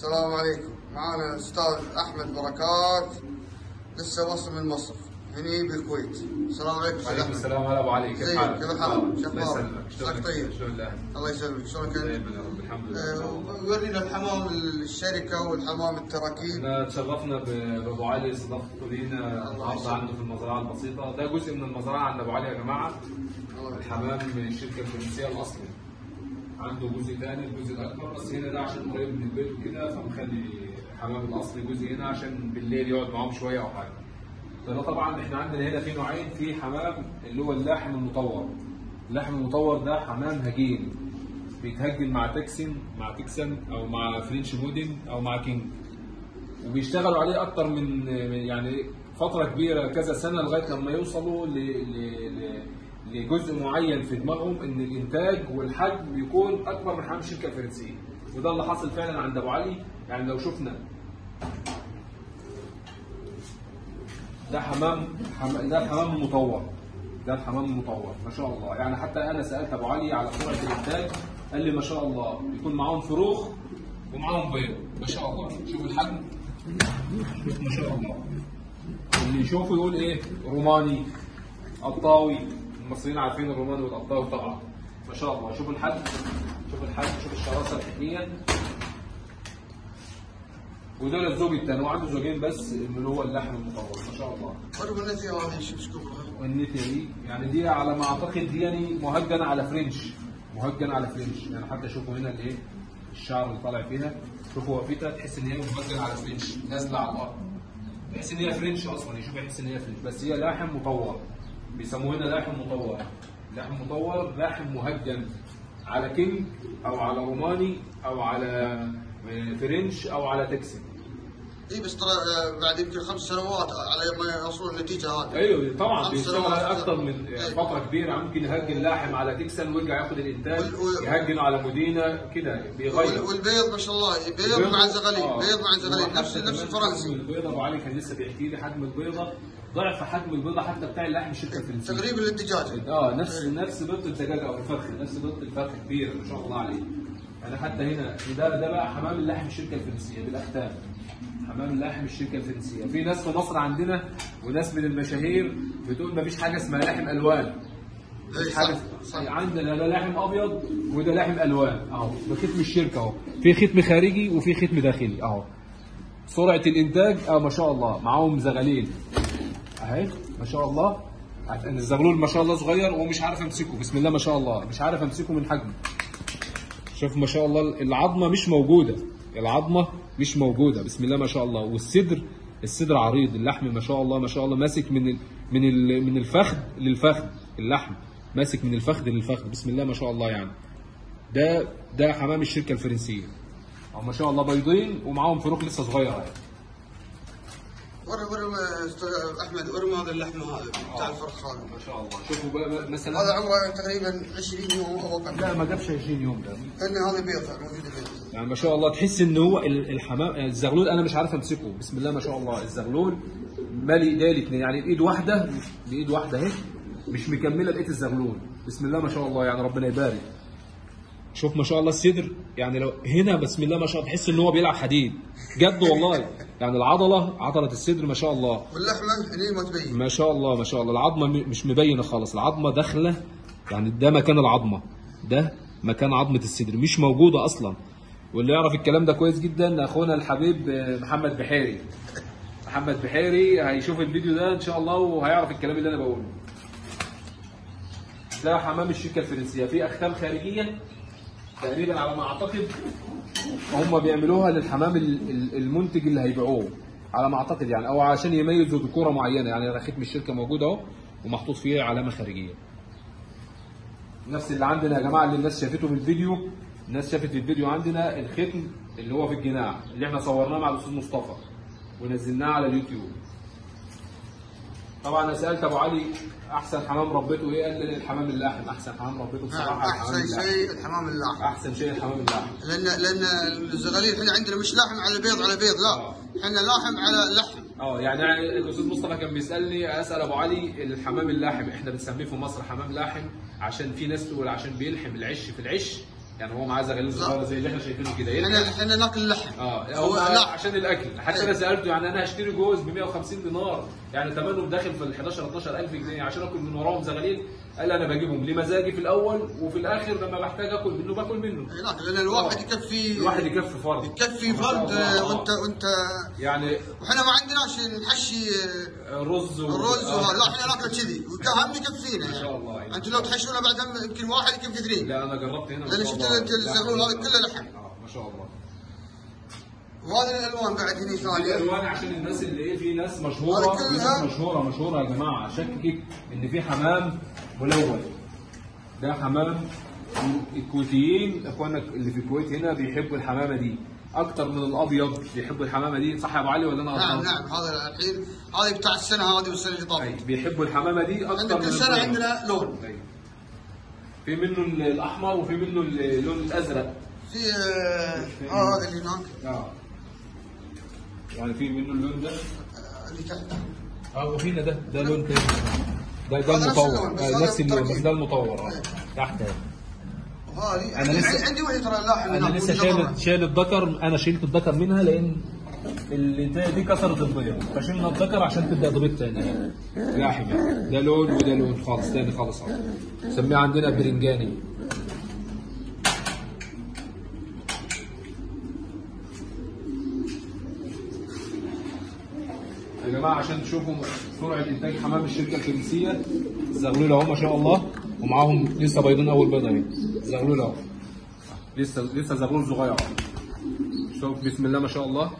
السلام عليكم. معانا الاستاذ احمد بركات لسه وصل من مصر هني بالكويت. السلام عليكم. وعليكم السلام على ابو علي. كيف حالك؟ كيف حالك؟ شو اخبارك؟ شلونك؟ طيب الله يسلمك. شلونك انت؟ الحمد لله. ورينا الحمام الشركه والحمام التراكيب. احنا تشرفنا بابو علي، استضافته لينا النهارده عنده في المزرعه البسيطه. ده جزء من المزرعه عند ابو علي يا جماعه. الحمام من الشركه الفرنسيه الاصلي، عنده جزء ثاني، الجزء الاكبر، بس هنا ده عشان قريب من البيت وكده، فمخلي الحمام الاصلي جزء هنا عشان بالليل يقعد معاهم شويه او حاجه. فده طبعا احنا عندنا هنا في نوعين، في حمام اللي هو اللحم المطور. اللحم المطور ده حمام هجين، بيتهجن مع تكسن او مع فرينش مودن او مع كينج، وبيشتغلوا عليه اكتر من يعني فتره كبيره، كذا سنه، لغايه لما يوصلوا لجزء معين في دماغهم ان الانتاج والحجم بيكون اكبر من حجم الشركه الفرنسيه. وده اللي حصل فعلا عند ابو علي. يعني لو شفنا ده الحمام المطور، ده الحمام المطور ما شاء الله. يعني حتى انا سالت ابو علي على سرعه الانتاج، قال لي ما شاء الله بيكون معاهم فروخ ومعاهم بيض ما شاء الله. شوف الحجم ما شاء الله. اللي يشوفه يقول ايه؟ روماني، قطاوي. المصريين عارفين الروماني والقطاوي طبعا ما شاء الله. شوف الحجم، شوف الحجم، شوف الشراسه الحجميه. ودول الزوج الثاني، وعنده زوجين بس اللي هو اللحم المطور ما شاء الله. برضه النتيه والنتيه دي يعني دي على ما اعتقد دي يعني مهجنه على فرنش، مهجنه على فرنش. يعني حتى شوفوا هنا الايه؟ الشعر اللي طالع فيها، شوفوا وقفتها تحس ان هي مهجنه على فرنش، نازله على الارض. تحس ان هي فرنش اصلا، يشوف يحس ان هي فرنش، بس هي لحم مطور. بيسموه هنا لحم مطور. لحم مطور، لحم مهجن على كينج او على روماني او على فرنش او على تكسن. اي بس ترى بعد يمكن 5 سنوات على ما يوصلوا النتيجة هذه. ايوه طبعا بيشتغل اكثر من فتره كبيره. ممكن يهجن لاحم على تكسن ويرجع ياخذ الانتاج، يهجن على مدينه كده بيغير. والبيض ما شاء الله، بيض مع زغالين، بيض مع زغالين، نفس الفرنسي. البيضه ابو علي كان لسه بيحكي لي حجم البيضه ضعف حجم البيضه حتى بتاع اللحم الشركه الفرنسيه. تقريبا الدجاجه نفس بيضه الدجاجه او الفرخ، نفس بيضه الفرخ كبيره ما شاء الله عليه. يعني حتى هنا ده بقى حمام اللحم الشركه الفرنسيه بالاختام. حمام اللحم الشركه الفرنسيه. في ناس في مصر عندنا وناس من المشاهير بتقول مفيش حاجه اسمها لحم الوان. مفيش حاجه عندنا، ده لحم ابيض وده لحم الوان اهو بختم الشركه اهو. في ختم خارجي وفي ختم داخلي اهو. سرعه الانتاج ما شاء الله. معاهم زغالين اهي ما شاء الله. الزغلول ما شاء الله صغير ومش عارف امسكه، بسم الله ما شاء الله، مش عارف امسكه من حجمه. شوف ما شاء الله العظمه مش موجوده، العظمه مش موجوده، بسم الله ما شاء الله. والصدر، الصدر عريض، اللحم ما شاء الله ما شاء الله ماسك من الفخذ للفخذ، اللحم ماسك من الفخذ للفخذ، بسم الله ما شاء الله. يعني ده حمام الشركه الفرنسيه اهو ما شاء الله. بيضين ومعاهم فروخ لسه صغيره. وري احمد، وري هذا اللحم هذا بتاع الفرخ هذا ما شاء الله. شوفوا بقى مثلا هذا عمره تقريبا 20 يوم او اقل. لا ما جابش 20 يوم ده. هذا بيض موجود بيض. يعني ما شاء الله تحس ان هو الحمام الزغلول انا مش عارف امسكه، بسم الله ما شاء الله. الزغلول مالي ايدي الاثنين، يعني بايد واحده، بايد واحده اهي مش مكمله بقيه الزغلول، بسم الله ما شاء الله. يعني ربنا يبارك. شوف ما شاء الله الصدر، يعني لو هنا بسم الله ما شاء الله تحس ان هو بيلعب حديد جد والله. يعني العضله، عضله الصدر ما شاء الله. واللحمه اللي ما تبين ما شاء الله ما شاء الله. العظمه مش مبينه خالص، العظمه داخله، يعني ده مكان العظمه، ده مكان عظمه الصدر مش موجوده اصلا. واللي يعرف الكلام ده كويس جدا اخونا الحبيب محمد بحيري. محمد بحيري هيشوف الفيديو ده ان شاء الله وهيعرف الكلام اللي انا بقوله. ده حمام الشركه الفرنسيه، في اختام خارجيه تقريبا على ما اعتقد هم بيعملوها للحمام المنتج اللي هيبيعوه على ما اعتقد، يعني او عشان يميزوا ذكوره معينه. يعني رخيم الشركه موجود اهو ومحطوط فيه علامه خارجيه. نفس اللي عندنا يا جماعه، اللي الناس شافته في الفيديو، الناس شافت في الفيديو عندنا الختم اللي هو في الجناح اللي احنا صورناه مع الاستاذ مصطفى ونزلناه على اليوتيوب. طبعا انا سالت ابو علي احسن حمام ربيته ايه؟ قال لي الحمام اللحم احسن حمام ربيته بصراحه. احسن شيء الحمام اللحم، احسن شيء الحمام اللحم، لان الزغاليل احنا عندنا مش لحم على بيض على بيض، لا احنا لحم على لحم. يعني الاستاذ مصطفى كان بيسالني اسال ابو علي الحمام اللحم احنا بنسميه في مصر حمام لحم عشان في ناس تقول عشان بيلحم العش في العش يعني هو معاه زغالين صغيره زي اللي احنا شايفينه كده. احنا ناكل اللحم. هو عشان الاكل. حتى انا سالته يعني انا هشتري جوز ب 150 دينار يعني ثمنه داخل في ال 11 12000 جنيه عشان اكل من وراهم زغالين. قال انا بجيبهم لمزاجي في الاول وفي الاخر لما بحتاج اكل منه باكل منه. لان الواحد يكفي. الواحد يكفي فرد. يكفي فرد وانت يعني. واحنا ما عندناش نحشي رز لا احنا ناكل كذي واهم يكفينا يعني. ان شاء الله يعني. انتوا لو تحشونا بعد يمكن واحد يمكن اثنين. لا انا جربت هنا. لان شفت الزغلول هذا كله لحم. ما شاء الله. وهذه الالوان بعد هنا ثانيه. الالوان عشان الناس اللي ايه في ناس مشهوره كلها مشهوره يا جماعه شكك ان في حمام ملون. ده حمام الكويتيين اخواننا اللي في الكويت هنا بيحبوا الحمامه دي اكتر من الابيض بيحبوا الحمامه دي صح يا ابو علي ولا انا غلطان؟ نعم هذا الحين هذه بتاع السنه هذه والسنه اللي طافت بيحبوا الحمامه دي اكتر من السنه عندنا لون في منه الاحمر وفي منه اللون الازرق في هذا اللي هناك يعني في منه اللون ده اللي تحت وهنا ده لون تاني ده المطور نفس اللون بس ده المطور تحت انا لسه عندي وحده ترى لاحظ انا لسه شايل الذكر انا شيلت الذكر منها لان الانتايه دي كسرت البيض فشيلنا الذكر عشان تبدا تبيض ثاني يا حبيبي ده لون وده لون خالص ثاني خالص نسميه عندنا برنجاني يا جماعه عشان تشوفوا سرعه انتاج حمام الشركه الكنسيه الزغلول اهو ما شاء الله ومعاهم لسه بيضين اول بيضه اهي زغلول اهو لسه زغلول صغير شوف بسم الله ما شاء الله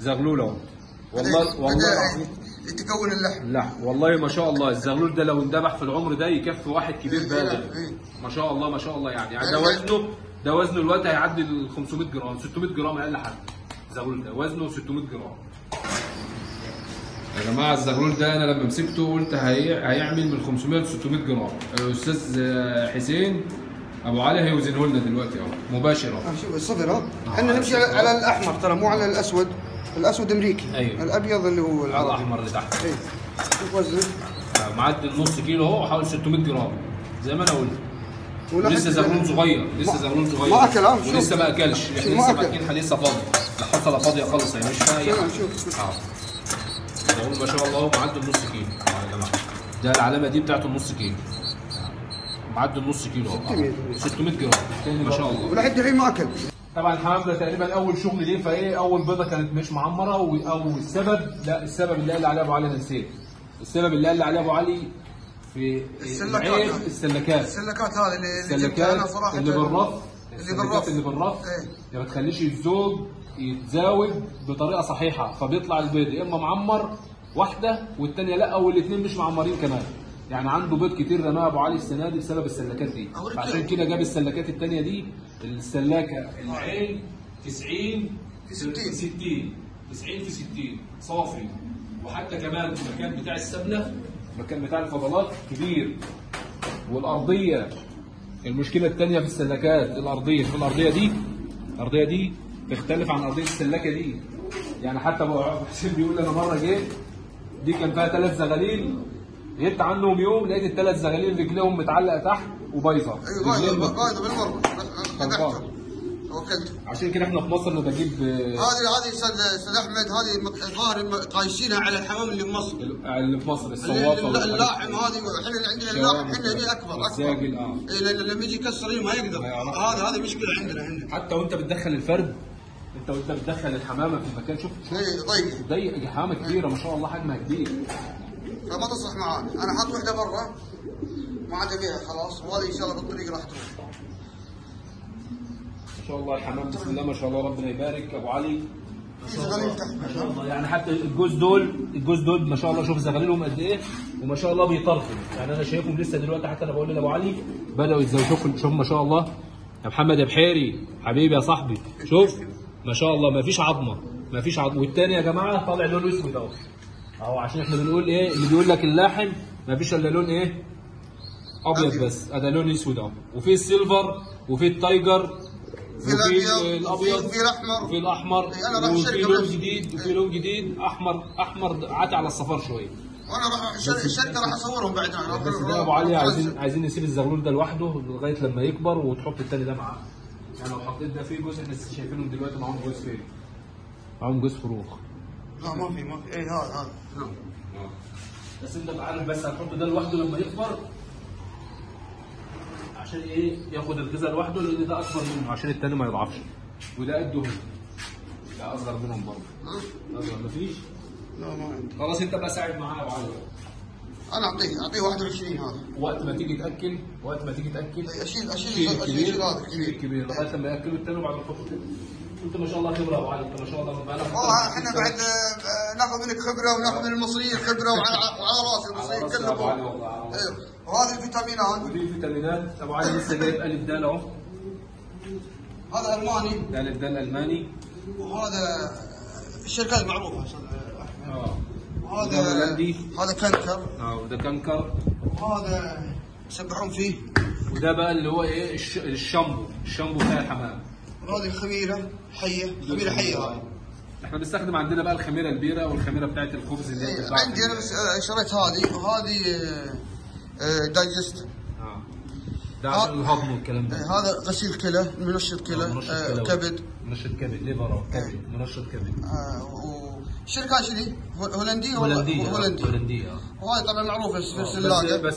زغلول اهو والله العظيم تكون اللحم والله ما شاء الله الزغلول ده لو اندبح في العمر ده يكفي واحد كبير بالغ ما شاء الله يعني ده وزنه الوقت هيعدي ال 500 جرام 600 جرام اقل حاجه الزغلول ده وزنه 600 جرام يا جماعه الزغلول ده انا لما مسكته قلت هيعمل من 500 ل 600 جرام الاستاذ حسين ابو علي هيوزنه لنا دلوقتي اهو مباشره شوف الصفر اهو احنا نمشي على الاحمر ترى مو على الاسود امريكي أيوه. الابيض اللي هو العربي الاحمر اللي تحت شوف وزن معدي النص كيلو اهو حوالي 600 جرام زي ما انا قلت ولسه زغلول صغير ما اكل لسه ما اكلش احنا لسه ماكلين لسه فاضي الحصله فاضيه خالص يعني مش فاضيه شوف الزغلول ما شاء الله معدي النص كيلو يا جماعه ده العلامه دي بتاعته النص كيلو معدي النص كيلو 600 جرام ما شاء الله ولحد الحين ما اكل طبعا الحمام ده تقريبا اول شغل ليه فايه اول بيضه كانت مش معمره او السبب لا السبب اللي قال عليه ابو علي انا نسيت السبب اللي قال عليه ابو علي في السلكات هذه اللي جبتها صراحه اللي بالرف ما تخليش الزوج يتزاوج بطريقه صحيحه فبيطلع البيض يا اما معمر واحده والثانيه لا والاثنين مش معمرين كمان يعني عنده بيض كتير رماها ابو علي السنه دي بسبب السلكات دي عشان كده جاب السلكات الثانيه دي السلاكه العين 90 في 60 90 في 60 صافي وحتى كمان المكان بتاع السبنه المكان بتاع الفضلات كبير والارضيه المشكله الثانيه في السلكات الارضيه في الارضيه دي تختلف عن ارضيه السلاكه دي يعني حتى ابو حسين بيقول انا مره جيت دي كان فيها ثلاث زغاليل غبت عنهم يوم لقيت الثلاث زغاليل رجليهم متعلقه تحت وبايظه ايوه بايظه بالمره عشان كده احنا في مصر بنجيب هذه استاذ احمد هذه الظاهر قايسينها على الحمام اللي في مصر اللي في مصر الصواطه اللاحم هذه احنا عندنا اللاحم احنا هنا اكبر ساجل لما يجي يكسر ما يقدر هذا مشكله عندنا حتى وانت بتدخل الفرد انت بتدخل الحمامه في المكان شوف ضيقه حمامه كبيره ما شاء الله حجمها كبير فما تصلح معانا انا حاط واحده بره ما عاد فيها خلاص وهذه ان شاء الله بالطريق راح تروح ما شاء الله الحمام بسم الله ما شاء الله ربنا يبارك ابو علي ما شاء الله يعني حتى الجوز دول ما شاء الله شوف زغاليلهم قد ايه وما شاء الله بيطرفوا يعني انا شايفهم لسه دلوقتي حتى انا بقول لابو علي بداوا يتزوجوا شوف ما شاء الله يا محمد بحيري حبيبي يا صاحبي شوف ما شاء الله ما فيش عظمه والثاني يا جماعه طالع لونه اسود اهو عشان احنا بنقول ايه اللي بيقول لك اللاحم ما فيش الا لون ايه ابيض بس ده لون اسود اهو وفي السيلفر وفي التايجر في الابيض في الاحمر في الاحمر وفي لون جديد احمر عاتي على الصفار شويه وانا راح الشركه راح اصورهم بعدين. بس ده ابو علي عايزين نسيب الزغلول ده لوحده لغايه لما يكبر وتحط الثاني ده معاه. يعني لو حطيت ده فيه جزء احنا شايفينهم دلوقتي معاهم جزء فين؟ معاهم جزء فروخ. لا ما في ايه هذا. بس انت عارف بس هتحط ده لوحده لما يكبر عشان ايه؟ ياخد الغذاء لوحده لان ده اكبر منه عشان الثاني ما يضعفش. وده قده هنا. ده اصغر منهم برضه. اصغر مفيش؟ لا ما عندي. خلاص انت بقى ساعد معانا يا ابو علي. انا اعطيه 21 هذا. وقت ما تيجي تاكل اشيل هذا الكبير لغايه لما ياكلوا الثاني وبعد ما تحطوا كده. انت ما شاء الله خبره يا ابو علي، انت ما شاء الله والله احنا بعد ناخذ منك خبره وناخذ من المصريين خبره وعلى راس المصريين كلهم. ايوه وهذه الفيتامينات ابو علي لسه جايب الف دال اهو. هذا الماني، ده الف دال الالماني، وهذا الشركات المعروفه. وهذا هولندي، هذا كنكر، وده كنكر، وهذا يسبحون فيه، وده بقى اللي هو ايه الشامبو بتاع الحمام. وهذه الخميره حيه، خميره حيه احنا بنستخدم عندنا بقى الخميره البيره والخميره بتاعه الخبز اللي هي بتاعت عندي انا. شريت هذه وهذه دايجست ده عشان الهضم والكلام ده. هذا غسيل كلى، منشط كلى، كبد، منشط كبد، ليفر، كبد، منشط كبد. شركه شنو؟ هولنديه. هولنديه وهذه طبعا معروفه في الثلاجه.